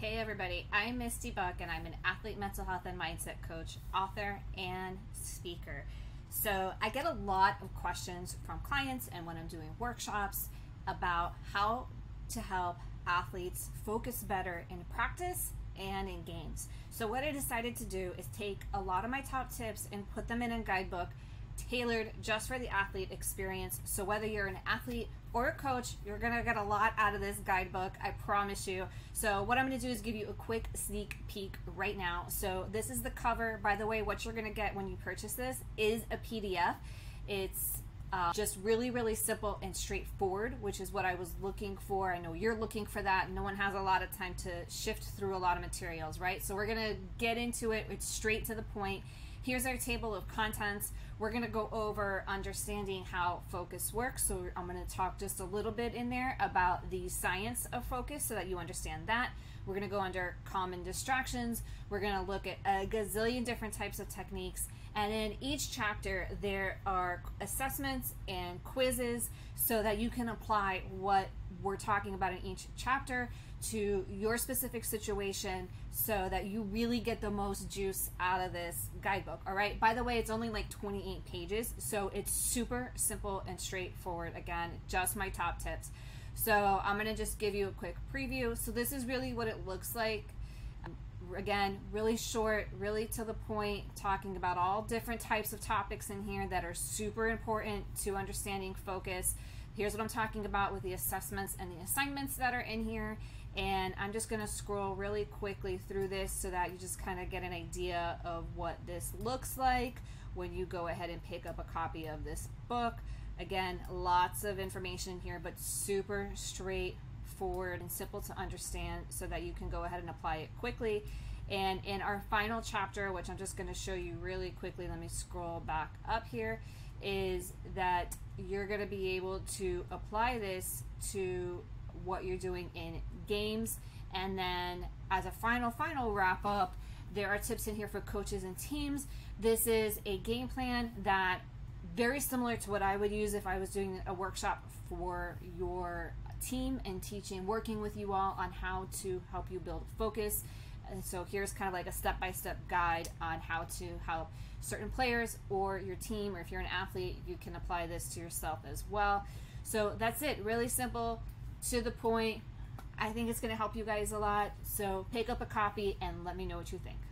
Hey everybody, I'm Misty Buck and I'm an athlete mental health and mindset coach, author, and speaker. So I get a lot of questions from clients and when I'm doing workshops about how to help athletes focus better in practice and in games. So what I decided to do is take a lot of my top tips and put them in a guidebook tailored just for the athlete experience. So whether you're an athlete or a coach, you're gonna get a lot out of this guidebook, I promise you. So what I'm gonna do is give you a quick sneak peek right now. So this is the cover. By the way, what you're gonna get when you purchase this is a PDF. It's just really simple and straightforward, which is what I was looking for. I know you're looking for that. No one has a lot of time to sift through a lot of materials, right? So we're gonna get into it. It's straight to the point. Here's our table of contents. We're gonna go over understanding how focus works. So I'm gonna talk just a little bit in there about the science of focus so that you understand that. We're gonna go under common distractions. We're gonna look at a gazillion different types of techniques. And in each chapter, there are assessments and quizzes so that you can apply what we're talking about in each chapter to your specific situation so that you really get the most juice out of this guidebook, all right? By the way, it's only like 28 pages, so it's super simple and straightforward. Again, just my top tips. So I'm gonna just give you a quick preview. So this is really what it looks like. Again, really short, really to the point, talking about all different types of topics in here that are super important to understanding focus. Here's what I'm talking about with the assessments and the assignments that are in here. And I'm just gonna scroll really quickly through this so that you just kind of get an idea of what this looks like when you go ahead and pick up a copy of this book. Again, lots of information here, but super straightforward and simple to understand so that you can go ahead and apply it quickly. And in our final chapter, which I'm just gonna show you really quickly, let me scroll back up here, is that you're gonna be able to apply this to what you're doing in games. And then as a final wrap up, there are tips in here for coaches and teams. This is a game plan that very similar to what I would use if I was doing a workshop for your team and teaching, working with you all on how to help you build focus. And so here's kind of like a step-by-step guide on how to help certain players or your team, or if you're an athlete, you can apply this to yourself as well. So that's it, really simple, to the point. I think it's gonna help you guys a lot. So pick up a copy and let me know what you think.